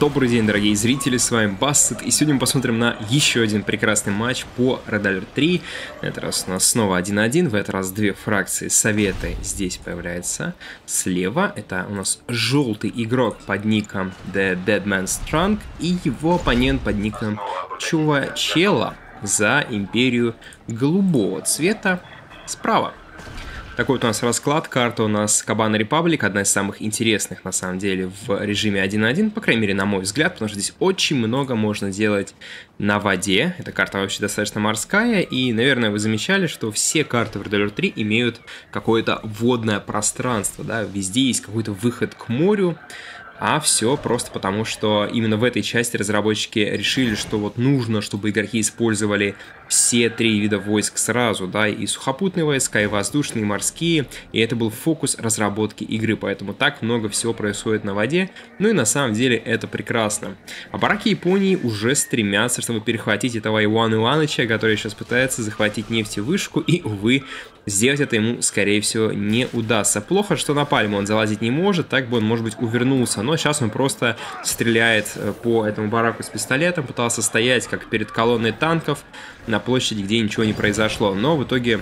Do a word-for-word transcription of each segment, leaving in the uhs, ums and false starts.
Добрый день, дорогие зрители, с вами Бассет, и сегодня мы посмотрим на еще один прекрасный матч по Red Alert три. На этот раз у нас снова один на один, в этот раз две фракции Советы здесь появляются слева. Это у нас желтый игрок под ником The Deadman's Trunk и его оппонент под ником Чувачела за империю голубого цвета справа. Такой вот у нас расклад. Карта у нас Кабана Репаблик, одна из самых интересных, на самом деле, в режиме один на один, по крайней мере, на мой взгляд, потому что здесь очень много можно делать на воде. Эта карта вообще достаточно морская, и, наверное, вы замечали, что все карты в Red Alert три имеют какое-то водное пространство, да, везде есть какой-то выход к морю. А все просто потому, что именно в этой части разработчики решили, что вот нужно, чтобы игроки использовали все три вида войск сразу, да, и сухопутные войска, и воздушные, и морские, и это был фокус разработки игры, поэтому так много всего происходит на воде, ну и на самом деле это прекрасно. А бараки Японии уже стремятся, чтобы перехватить этого Ивана Ивановича, который сейчас пытается захватить нефтевышку, и, увы, сделать это ему, скорее всего, не удастся. Плохо, что на пальму он залазить не может, так бы он, может быть, увернулся. Но сейчас он просто стреляет по этому бараку с пистолетом, пытался стоять, как перед колонной танков, на площади, где ничего не произошло. Но в итоге,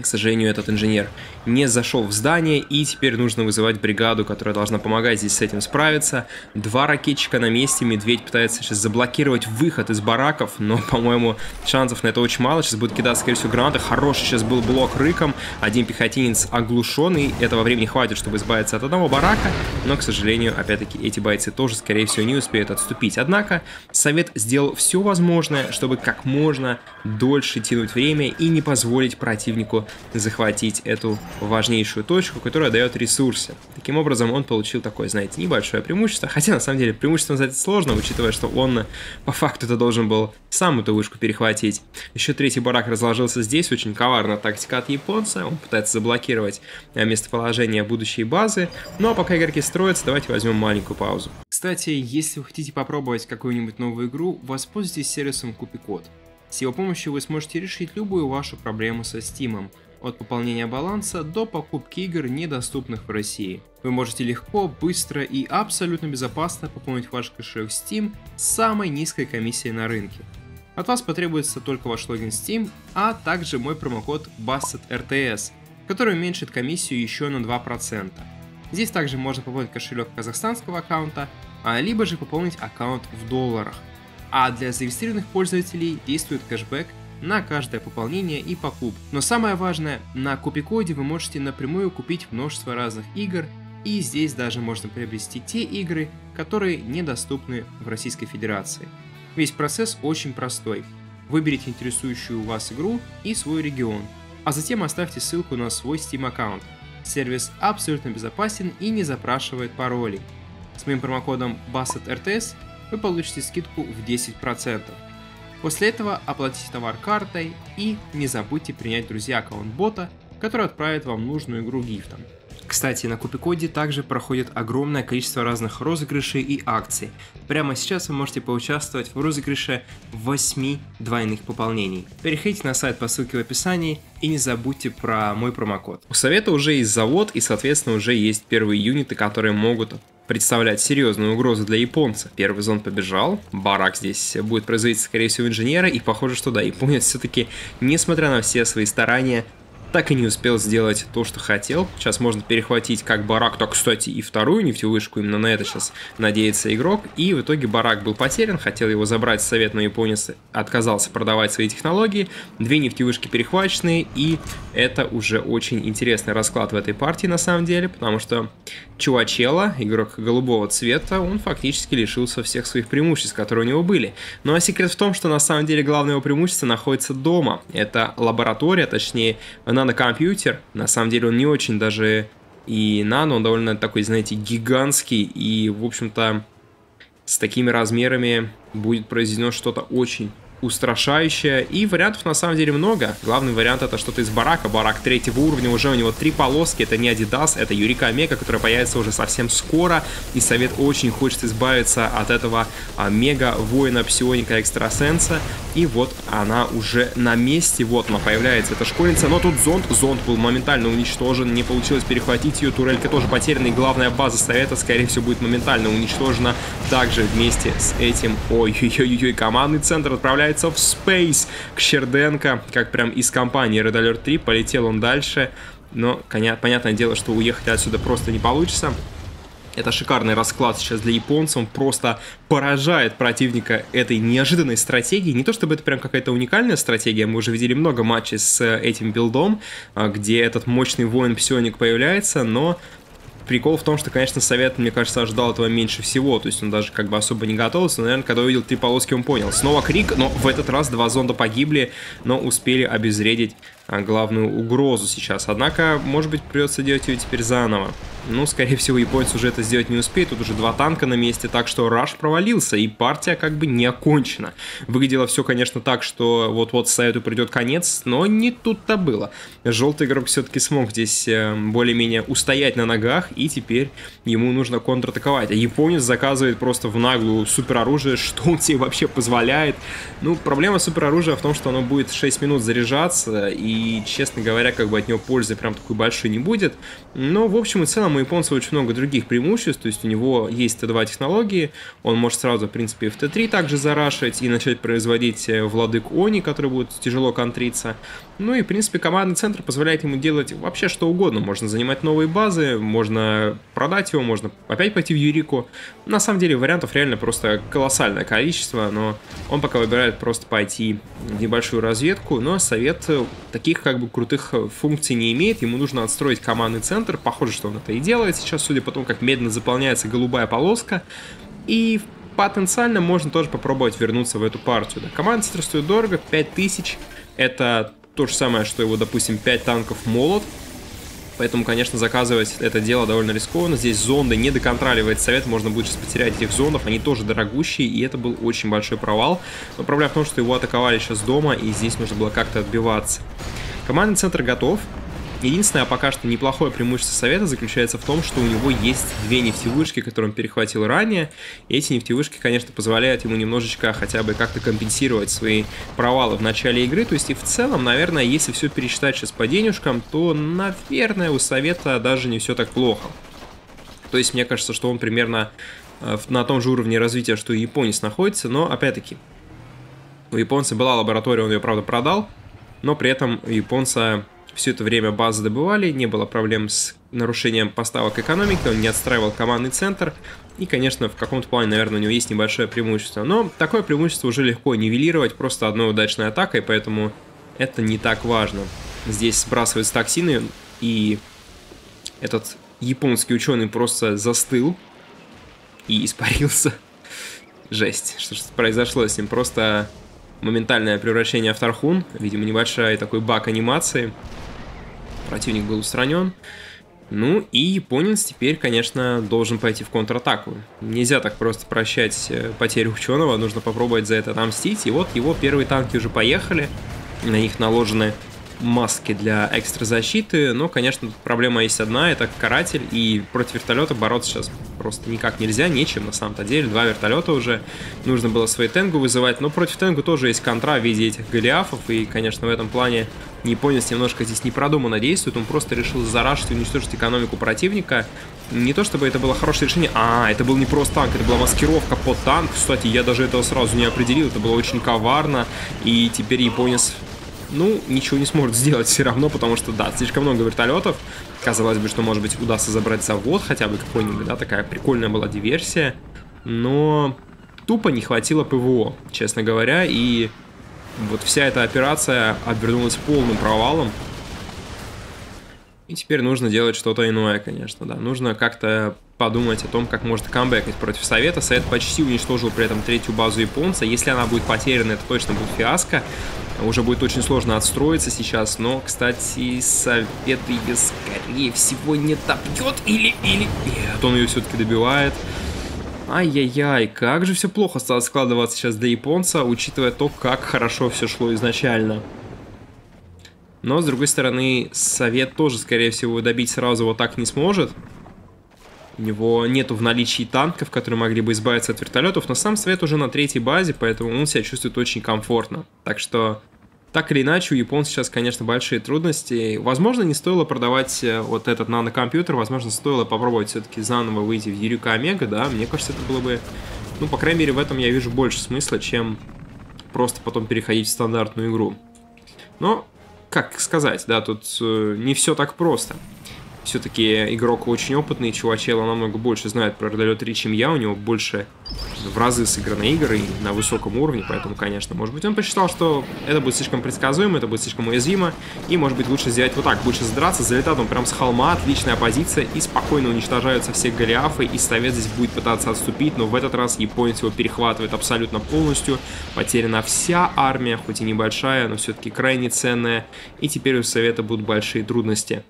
к сожалению, этот инженер не зашел в здание, и теперь нужно вызывать бригаду, которая должна помогать здесь с этим справиться. Два ракетчика на месте, Медведь пытается сейчас заблокировать выход из бараков, но, по-моему, шансов на это очень мало. Сейчас будет кидаться, скорее всего, гранаты. Хороший сейчас был блок Рыком, один пехотинец оглушен, и этого времени хватит, чтобы избавиться от одного барака, но, к сожалению, опять-таки, эти бойцы тоже, скорее всего, не успеют отступить. Однако, Совет сделал все возможное, чтобы как можно дольше тянуть время и не позволить противнику захватить эту важнейшую точку, которая дает ресурсы. Таким образом, он получил такое, знаете, небольшое преимущество, хотя на самом деле преимущество назвать сложно, учитывая, что он по факту-то должен был сам эту вышку перехватить. Еще третий барак разложился здесь, очень коварная тактика от японца, он пытается заблокировать местоположение будущей базы, ну а пока игроки строятся, давайте возьмем маленькую паузу. Кстати, если вы хотите попробовать какую-нибудь новую игру, воспользуйтесь сервисом Купи Код. С его помощью вы сможете решить любую вашу проблему со Стимом, от пополнения баланса до покупки игр, недоступных в России. Вы можете легко, быстро и абсолютно безопасно пополнить ваш кошелек Steam с самой низкой комиссией на рынке. От вас потребуется только ваш логин Steam, а также мой промокод BASSETRTS, который уменьшит комиссию еще на два процента. Здесь также можно пополнить кошелек казахстанского аккаунта, либо же пополнить аккаунт в долларах. А для зарегистрированных пользователей действует кэшбэк на каждое пополнение и покупку. Но самое важное, на Купи Коде вы можете напрямую купить множество разных игр, и здесь даже можно приобрести те игры, которые недоступны в Российской Федерации. Весь процесс очень простой. Выберите интересующую вас игру и свой регион, а затем оставьте ссылку на свой Steam аккаунт. Сервис абсолютно безопасен и не запрашивает паролей. С моим промокодом BASSETRTS вы получите скидку в десять процентов. После этого оплатите товар картой и не забудьте принять, друзья, аккаунт бота, который отправит вам нужную игру гифтом. Кстати, на Купи Коде также проходит огромное количество разных розыгрышей и акций. Прямо сейчас вы можете поучаствовать в розыгрыше восьми двойных пополнений. Переходите на сайт по ссылке в описании и не забудьте про мой промокод. У Совета уже есть завод, и, соответственно, уже есть первые юниты, которые могут представлять серьезную угрозу для японца. Первый зон побежал, барак здесь будет производиться, скорее всего, инженера, и похоже, что да, японец все-таки, несмотря на все свои старания, так и не успел сделать то, что хотел. Сейчас можно перехватить как барак, так, кстати, и вторую нефтевышку. Именно на это сейчас надеется игрок. И в итоге барак был потерян. Хотел его забрать Совет, но японец отказался продавать свои технологии. Две нефтевышки перехвачены. И это уже очень интересный расклад в этой партии, на самом деле. Потому что Чувачела, игрок голубого цвета, он фактически лишился всех своих преимуществ, которые у него были. Ну а секрет в том, что на самом деле главное его преимущество находится дома. Это лаборатория, точнее, нанокомпьютер. На самом деле он не очень даже и нано, он довольно такой, знаете, гигантский, и, в общем-то, с такими размерами будет произведено что-то очень устрашающая. И вариантов на самом деле много. Главный вариант — это что-то из барака. Барак третьего уровня, уже у него три полоски. Это не Адидас, это Юрика Омега, которая появится уже совсем скоро. И совет очень хочет избавиться от этого мега воина псионика экстрасенса. И вот она уже на месте. Вот она появляется, эта школьница. Но тут зонд. Зонд был моментально уничтожен. Не получилось перехватить ее. Турелька тоже потеряна. И главная база совета, скорее всего, будет моментально уничтожена. Также вместе с этим. Ой-ой-ой-ой. Командный центр отправляется в Space к Щерденко, как прям из компании Red Alert три, полетел он дальше, но понятное дело, что уехать отсюда просто не получится. Это шикарный расклад сейчас для японцев, он просто поражает противника этой неожиданной стратегии. Не то чтобы это прям какая-то уникальная стратегия, мы уже видели много матчей с этим билдом, где этот мощный воин-псионик появляется, но... Прикол в том, что, конечно, совет, мне кажется, ожидал этого меньше всего. То есть он даже как бы особо не готовился. Но, наверное, когда увидел три полоски, он понял. Снова крик, но в этот раз два зонда погибли, но успели обезвредить главную угрозу сейчас. Однако, может быть, придется делать ее теперь заново. Ну, скорее всего, японец уже это сделать не успеет. Тут уже два танка на месте, так что раш провалился, и партия как бы не окончена. Выглядело все, конечно, так, что вот-вот совету придет конец, но не тут-то было. Желтый игрок все-таки смог здесь более-менее устоять на ногах, и теперь ему нужно контратаковать. А японец заказывает просто в наглую супероружие, что он тебе вообще позволяет. Ну, проблема супероружия в том, что оно будет шесть минут заряжаться, и, честно говоря, как бы от него пользы прям такой большой не будет. Но, в общем и целом, у японца очень много других преимуществ, то есть у него есть тэ два технологии, он может сразу, в принципе, в тэ три также зарашить и начать производить владык Они, который будет тяжело контриться. Ну и, в принципе, командный центр позволяет ему делать вообще что угодно. Можно занимать новые базы, можно продать его, можно опять пойти в Юрику. На самом деле вариантов реально просто колоссальное количество, но он пока выбирает просто пойти в небольшую разведку, но совет таких как бы крутых функций не имеет, ему нужно отстроить командный центр, похоже, что он это и делает. делает сейчас, судя по тому, как медленно заполняется голубая полоска, и потенциально можно тоже попробовать вернуться в эту партию. Да, команда центр стоит дорого, пять тысяч, это то же самое, что его, допустим, пять танков молот, поэтому, конечно, заказывать это дело довольно рискованно. Здесь зонды не доконтроливает совет, можно будет сейчас потерять этих зондов, они тоже дорогущие, и это был очень большой провал, но проблема в том, что его атаковали сейчас дома, и здесь нужно было как-то отбиваться. Командный центр готов. Единственное, а пока что неплохое преимущество совета заключается в том, что у него есть две нефтевышки, которые он перехватил ранее. И эти нефтевышки, конечно, позволяют ему немножечко хотя бы как-то компенсировать свои провалы в начале игры. То есть и в целом, наверное, если все пересчитать сейчас по денежкам, то, наверное, у совета даже не все так плохо. То есть мне кажется, что он примерно на том же уровне развития, что и японец находится. Но, опять-таки, у японца была лаборатория, он ее, правда, продал. Но при этом у японца... Все это время базы добывали, не было проблем с нарушением поставок экономики, он не отстраивал командный центр. И, конечно, в каком-то плане, наверное, у него есть небольшое преимущество. Но такое преимущество уже легко нивелировать просто одной удачной атакой, поэтому это не так важно. Здесь сбрасываются токсины, и этот японский ученый просто застыл и испарился. Жесть, что же произошло с ним, просто моментальное превращение в Тархун, видимо, небольшой такой баг анимации. Противник был устранен. Ну и японец теперь, конечно, должен пойти в контратаку. Нельзя так просто прощать потерю ученого, нужно попробовать за это отомстить. И вот его первые танки уже поехали, на них наложены маски для экстра защиты. Но, конечно, проблема есть одна, это каратель, и против вертолета бороться сейчас просто никак нельзя, нечем на самом-то деле. Два вертолета уже, нужно было свои тенгу вызывать, но против тенгу тоже есть контра в виде этих голиафов, и, конечно, в этом плане японец немножко здесь непродуманно действует, он просто решил зарашить и уничтожить экономику противника. Не то чтобы это было хорошее решение, а, это был не просто танк, это была маскировка под танк, кстати, я даже этого сразу не определил, это было очень коварно, и теперь японец... Ну, ничего не сможет сделать все равно, потому что, да, слишком много вертолетов. Казалось бы, что, может быть, удастся забрать завод хотя бы какой-нибудь, да, такая прикольная была диверсия. Но тупо не хватило ПВО, честно говоря, и вот вся эта операция обернулась полным провалом. И теперь нужно делать что-то иное, конечно, да. Нужно как-то подумать о том, как может камбэкать против совета. Совет почти уничтожил при этом третью базу японца. Если она будет потеряна, это точно будет фиаско. Уже будет очень сложно отстроиться сейчас, но, кстати, совет ее, скорее всего, не топьет, или, или... Нет, он ее все-таки добивает. Ай-яй-яй, как же все плохо стало складываться сейчас для японца, учитывая то, как хорошо все шло изначально. Но, с другой стороны, Совет тоже, скорее всего, добить сразу вот так не сможет. У него нету в наличии танков, которые могли бы избавиться от вертолетов, но сам Совет уже на третьей базе, поэтому он себя чувствует очень комфортно. Так что, так или иначе, у японцев сейчас, конечно, большие трудности. Возможно, не стоило продавать вот этот нанокомпьютер, возможно, стоило попробовать все-таки заново выйти в Юрика Омега, да, мне кажется, это было бы... Ну, по крайней мере, в этом я вижу больше смысла, чем просто потом переходить в стандартную игру. Но... Как сказать, да, тут не все так просто. Все-таки игрок очень опытный, чувачело намного больше знает про Р Д Л три, чем я. У него больше в разы сыграно игр и на высоком уровне, поэтому, конечно, может быть, он посчитал, что это будет слишком предсказуемо, это будет слишком уязвимо. И, может быть, лучше сделать вот так, лучше задраться, залетать он прям с холма, отличная позиция, и спокойно уничтожаются все голиафы, и Совет здесь будет пытаться отступить, но в этот раз японец его перехватывает абсолютно полностью. Потеряна вся армия, хоть и небольшая, но все-таки крайне ценная, и теперь у Совета будут большие трудности.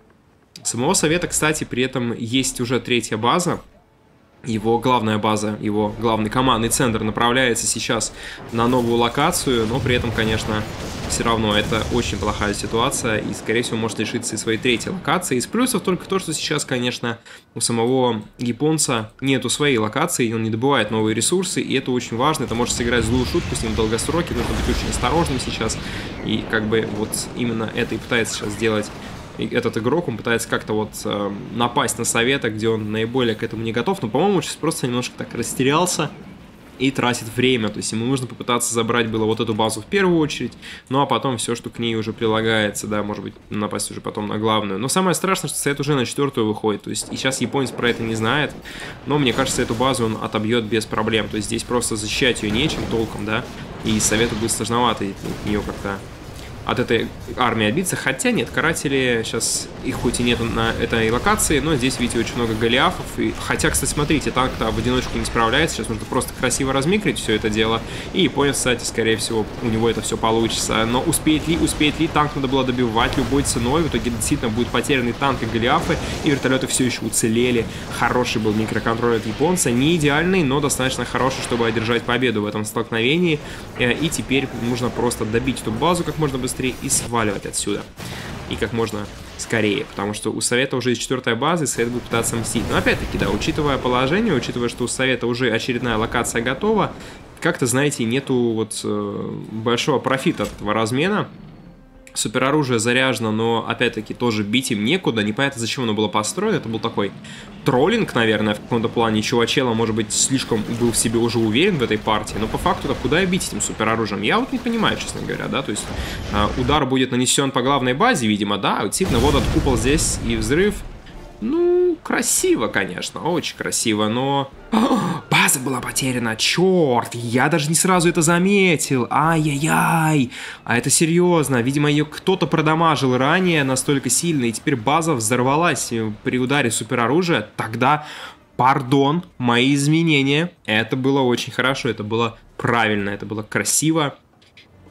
Самого Совета, кстати, при этом есть уже третья база. Его главная база, его главный командный центр направляется сейчас на новую локацию, но при этом, конечно, все равно это очень плохая ситуация и, скорее всего, может лишиться и своей третьей локации. Из плюсов только то, что сейчас, конечно, у самого японца нету своей локации, он не добывает новые ресурсы, и это очень важно, это может сыграть злую шутку с ним в долгосроке, нужно быть очень осторожным сейчас, и как бы вот именно это и пытается сейчас сделать этот игрок, он пытается как-то вот э, напасть на Совета, где он наиболее к этому не готов. Но, по-моему, сейчас просто немножко так растерялся и тратит время. То есть ему нужно попытаться забрать было вот эту базу в первую очередь, ну а потом все, что к ней уже прилагается, да, может быть, напасть уже потом на главную. Но самое страшное, что Совет уже на четвертую выходит. То есть и сейчас японец про это не знает, но мне кажется, эту базу он отобьет без проблем. То есть здесь просто защищать ее нечем толком, да, и Совету будет сложновато от нее как-то... от этой армии отбиться, хотя нет, каратели сейчас, их хоть и нету на этой локации, но здесь, видите, очень много голиафов, и, хотя, кстати, смотрите, танк-то в одиночку не справляется, сейчас нужно просто красиво размикрить все это дело, и японец, кстати, скорее всего, у него это все получится, но успеет ли, успеет ли, танк надо было добивать любой ценой, в итоге действительно будет потерянный танк и голиафы, и вертолеты все еще уцелели, хороший был микроконтроль от японца, не идеальный, но достаточно хороший, чтобы одержать победу в этом столкновении, и теперь нужно просто добить эту базу как можно быстрее, и сваливать отсюда. И как можно скорее, потому что у Совета уже есть четвертая база, и Совет будет пытаться мстить. Но опять-таки, да, учитывая положение, учитывая, что у Совета уже очередная локация готова, как-то, знаете, нету вот э, большого профита от этого размена. Супероружие заряжено, но, опять-таки, тоже бить им некуда. Непонятно, зачем оно было построено. Это был такой троллинг, наверное, в каком-то плане. Чувачело, может быть, слишком был в себе уже уверен в этой партии. Но по факту-то куда бить этим супероружием? Я вот не понимаю, честно говоря, да. То есть удар будет нанесен по главной базе, видимо, да. Действительно, вот этот купол здесь и взрыв. Ну, красиво, конечно, очень красиво, но... О, база была потеряна, черт, я даже не сразу это заметил, ай-яй-яй, а это серьезно, видимо, ее кто-то продамажил ранее настолько сильно, и теперь база взорвалась при ударе супероружия, тогда, пардон, мои изменения, это было очень хорошо, это было правильно, это было красиво.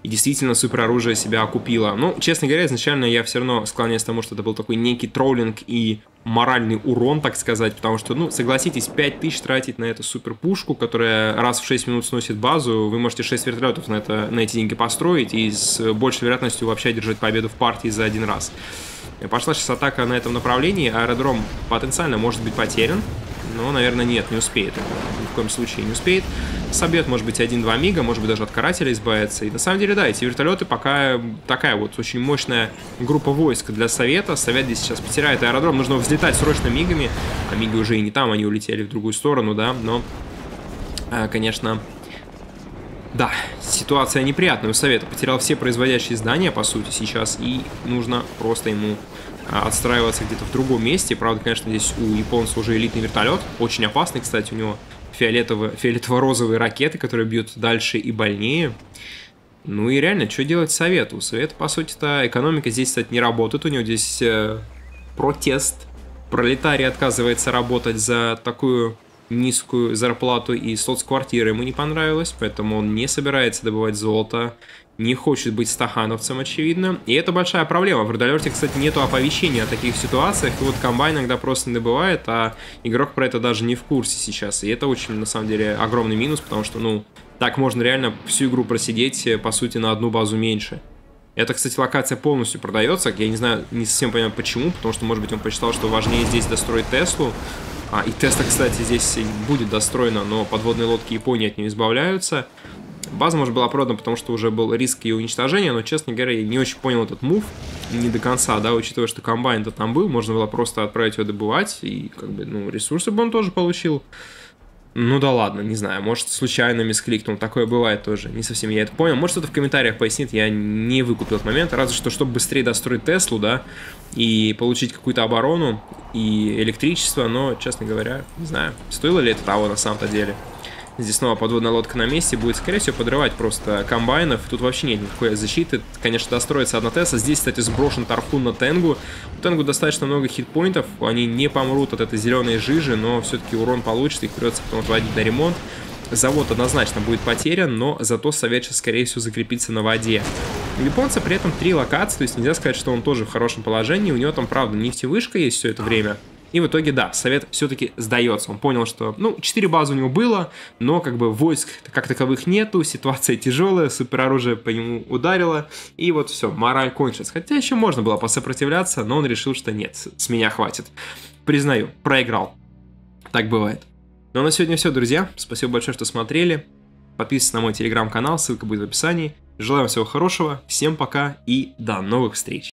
И действительно, супероружие себя окупило. Ну, честно говоря, изначально я все равно склоняюсь к тому, что это был такой некий троллинг и моральный урон, так сказать. Потому что, ну, согласитесь, пять тысяч тратить на эту суперпушку, которая раз в шесть минут сносит базу, вы можете шесть вертолетов на, это, на эти деньги построить и с большей вероятностью вообще держать победу в партии за один раз. Пошла сейчас атака на этом направлении, аэродром потенциально может быть потерян. Но, наверное, нет, не успеет. Ни в коем случае не успеет. Собьет, может быть, один-два мига, может быть, даже от карателя избавится. И на самом деле, да, эти вертолеты пока такая вот очень мощная группа войск для Совета. Совет здесь сейчас потеряет аэродром. Нужно взлетать срочно мигами. А миги уже и не там, они улетели в другую сторону, да. Но, конечно... Да, ситуация неприятная у Совета. Потерял все производящие здания, по сути, сейчас. И нужно просто ему... отстраиваться где-то в другом месте. Правда, конечно, здесь у японца уже элитный вертолет. Очень опасный, кстати, у него фиолетово-розовые ракеты, которые бьют дальше и больнее. Ну и реально, что делать Совету? У Совета, по сути-то, экономика здесь, кстати, не работает. У него здесь э, протест. Пролетарий отказывается работать за такую низкую зарплату, и соцквартира ему не понравилась, поэтому он не собирается добывать золото. не хочет быть стахановцем, очевидно. И это большая проблема. В Родолете, кстати, нету оповещения о таких ситуациях. И вот комбайн иногда просто добывает, а игрок про это даже не в курсе сейчас. И это очень, на самом деле, огромный минус, потому что, ну, так можно реально всю игру просидеть, по сути, на одну базу меньше. Эта, кстати, локация полностью продается. Я не знаю, не совсем понимаю, почему. Потому что, может быть, он посчитал, что важнее здесь достроить Теслу. А, и Тесла, кстати, здесь будет достроена, но подводные лодки Японии от нее избавляются. База, может, была продана, потому что уже был риск ее уничтожения, но, честно говоря, я не очень понял этот мув, не до конца, да, учитывая, что комбайн-то там был, можно было просто отправить ее добывать, и, как бы, ну, ресурсы бы он тоже получил. Ну да ладно, не знаю, может, случайно мискликнул, такое бывает тоже, не совсем я это понял. Может, кто-то в комментариях пояснит, я не выкупил этот момент, разве что, чтобы быстрее достроить Теслу, да, и получить какую-то оборону и электричество, но, честно говоря, не знаю, стоило ли это того на самом-то деле. Здесь снова подводная лодка на месте, будет, скорее всего, подрывать просто комбайнов. Тут вообще нет никакой защиты. Конечно, достроится одна Тесла. Здесь, кстати, сброшен Тархун на Тенгу. У Тенгу достаточно много хитпоинтов. Они не помрут от этой зеленой жижи, но все-таки урон получится. Их придется потом отводить на ремонт. Завод однозначно будет потерян, но зато совет сейчас, скорее всего, закрепится на воде. У японца при этом три локации, то есть нельзя сказать, что он тоже в хорошем положении. У него там, правда, нефтевышка есть все это время. И в итоге, да, совет все-таки сдается. Он понял, что, ну, четыре базы у него было, но как бы войск как таковых нету, ситуация тяжелая, супероружие по нему ударило, и вот все, мораль кончилась. Хотя еще можно было посопротивляться, но он решил, что нет, с меня хватит. Признаю, проиграл. Так бывает. Ну а на сегодня все, друзья. Спасибо большое, что смотрели. Подписывайтесь на мой телеграм-канал, ссылка будет в описании. Желаю вам всего хорошего, всем пока и до новых встреч.